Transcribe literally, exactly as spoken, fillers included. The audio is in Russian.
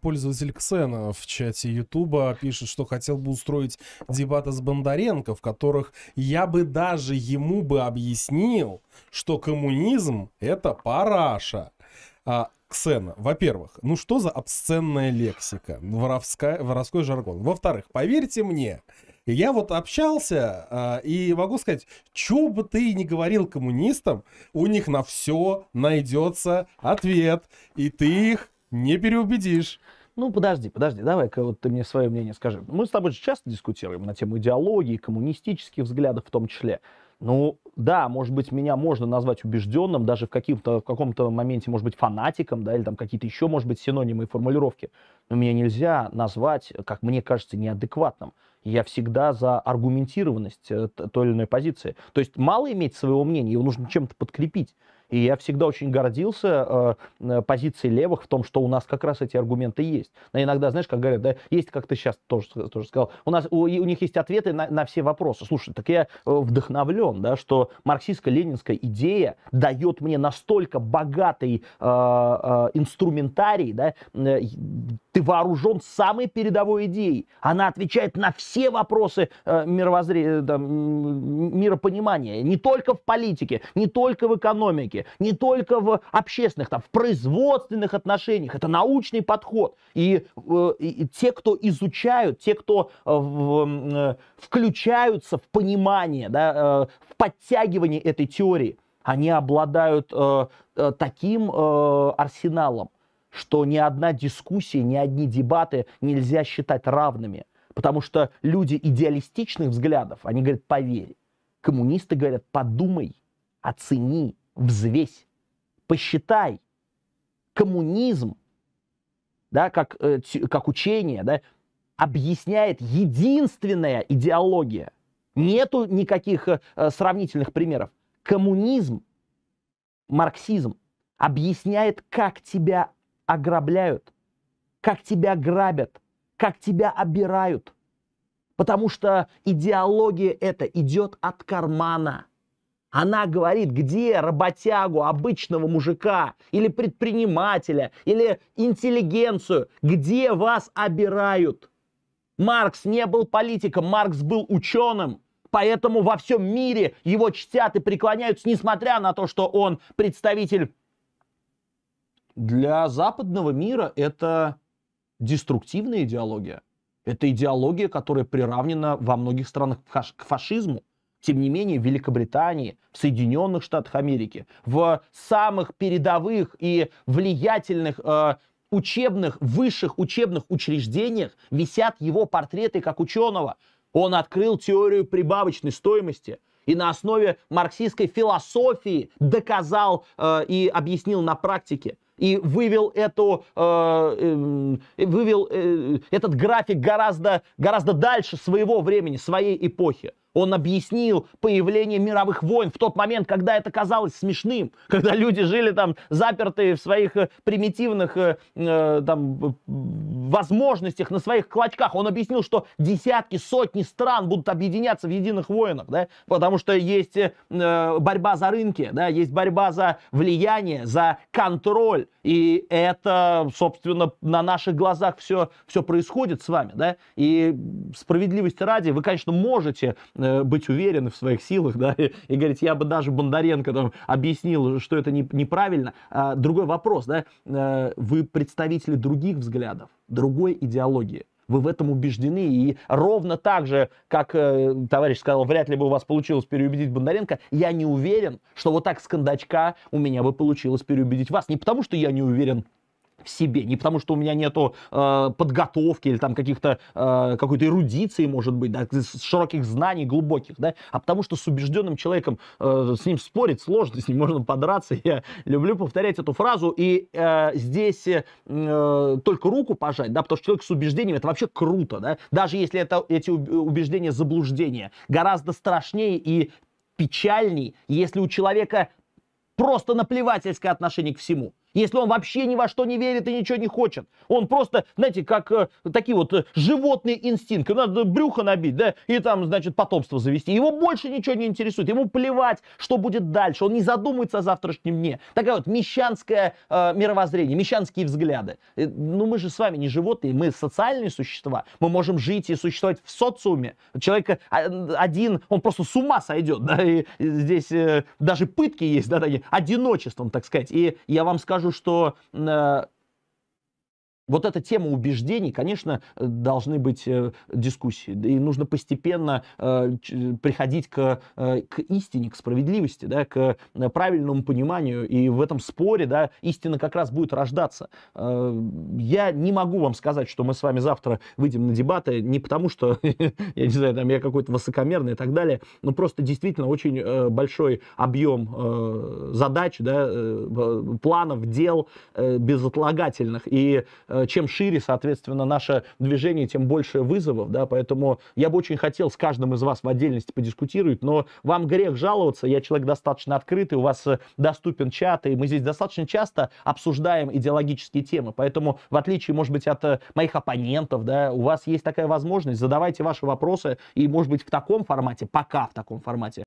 Пользователь Ксена в чате YouTube пишет, что хотел бы устроить дебаты с Бондаренко, в которых я бы даже ему бы объяснил, что коммунизм — это параша. А, Ксена, во-первых, ну что за обсценная лексика, воровская, воровской жаргон. Во-вторых, поверьте мне, я вот общался а, и могу сказать, что бы ты ни говорил коммунистам, у них на все найдется ответ, и ты их не переубедишь. Ну, подожди, подожди, давай-ка вот ты мне свое мнение скажи. Мы с тобой же часто дискутируем на тему идеологии, коммунистических взглядов в том числе. Ну, да, может быть, меня можно назвать убежденным, даже в, в каком-то моменте, может быть, фанатиком, да, или там какие-то еще, может быть, синонимы и формулировки. Но меня нельзя назвать, как мне кажется, неадекватным. Я всегда за аргументированность той или иной позиции. То есть мало иметь своего мнения, его нужно чем-то подкрепить. И я всегда очень гордился э, позицией левых в том, что у нас как раз эти аргументы есть. Но иногда, знаешь, как говорят, да, есть, как ты сейчас тоже, тоже сказал, у нас у, у них есть ответы на, на все вопросы. Слушай, так я вдохновлен, да, что марксистско-ленинская идея дает мне настолько богатый э, э, инструментарий, да, э, ты вооружен самой передовой идеей. Она отвечает на все вопросы э, мировоззрения, э, миропонимания. Не только в политике, не только в экономике, не только в общественных, там, в производственных отношениях. Это научный подход. И, и те, кто изучают, те, кто в, включаются в понимание, да, в подтягивание этой теории, они обладают таким арсеналом, что ни одна дискуссия, ни одни дебаты нельзя считать равными. Потому что люди идеалистичных взглядов, они говорят, поверь. Коммунисты говорят, подумай, оцени, взвесь, посчитай. Коммунизм, да, как, э, как учение, да, объясняет единственная идеология. Нету никаких э, сравнительных примеров. Коммунизм, марксизм объясняет, как тебя ограбляют, как тебя грабят, как тебя обирают. Потому что идеология эта идет от кармана. Она говорит, где работягу, обычного мужика, или предпринимателя, или интеллигенцию, где вас обирают. Маркс не был политиком, Маркс был ученым, поэтому во всем мире его чтят и преклоняются, несмотря на то, что он представитель. Для западного мира это деструктивная идеология. Это идеология, которая приравнена во многих странах к фашизму. Тем не менее, в Великобритании, в Соединенных Штатах Америки, в самых передовых и влиятельных э, учебных, высших учебных учреждениях висят его портреты как ученого. Он открыл теорию прибавочной стоимости и на основе марксистской философии доказал э, и объяснил на практике. И вывел, эту, э, э, вывел э, этот график гораздо, гораздо дальше своего времени, своей эпохи. Он объяснил появление мировых войн в тот момент, когда это казалось смешным, когда люди жили там запертые в своих примитивных э, там, возможностях, на своих клочках. Он объяснил, что десятки, сотни стран будут объединяться в единых войнах, да? Потому что есть э, борьба за рынки, да? Есть борьба за влияние, за контроль. И это, собственно, на наших глазах все, все происходит с вами. Да? И справедливости ради, вы, конечно, можете быть уверены в своих силах, да, и, и говорить, я бы даже Бондаренко там объяснил, что это не, неправильно. А, другой вопрос, да, а, вы представители других взглядов, другой идеологии. Вы в этом убеждены, и ровно так же, как э, товарищ сказал, вряд ли бы у вас получилось переубедить Бондаренко, я не уверен, что вот так с кондачка у меня бы получилось переубедить вас. Не потому, что я не уверен в себе, не потому, что у меня нету э, подготовки или там каких-то, э, какой-то эрудиции, может быть, да, широких знаний, глубоких, да, а потому, что с убежденным человеком э, с ним спорить сложно, с ним можно подраться. Я люблю повторять эту фразу, и э, здесь э, только руку пожать, да, потому что человек с убеждением — это вообще круто, да, даже если это, эти убеждения заблуждения, гораздо страшнее и печальней, если у человека просто наплевательское отношение к всему. если он вообще ни во что не верит и ничего не хочет. Он просто, знаете, как э, такие вот э, животные инстинкты. Надо брюхо набить, да, и там, значит, потомство завести. Его больше ничего не интересует. Ему плевать, что будет дальше. Он не задумывается о завтрашнем дне. Такая вот мещанское э, мировоззрение, мещанские взгляды. Э, ну, мы же с вами не животные, мы социальные существа. Мы можем жить и существовать в социуме. Человек один, он просто с ума сойдет, да, и здесь э, даже пытки есть, да, такие, одиночеством, так сказать. И я вам скажу, что э, вот эта тема убеждений, конечно, должны быть э, дискуссии. И нужно постепенно э, приходить к, э, к истине, к справедливости, да, к правильному пониманию. И в этом споре, да, истина как раз будет рождаться. Э, я не могу вам сказать, что мы с вами завтра выйдем на дебаты, не потому что, я не знаю, там я какой-то высокомерный и так далее, но просто действительно очень э, большой объем э, задач, да, э, планов, дел э, безотлагательных. И чем шире, соответственно, наше движение, тем больше вызовов, да, поэтому я бы очень хотел с каждым из вас в отдельности подискутировать, но вам грех жаловаться, я человек достаточно открытый, у вас доступен чат, и мы здесь достаточно часто обсуждаем идеологические темы, поэтому, в отличие, может быть, от моих оппонентов, да, у вас есть такая возможность, задавайте ваши вопросы, и, может быть, в таком формате, пока в таком формате,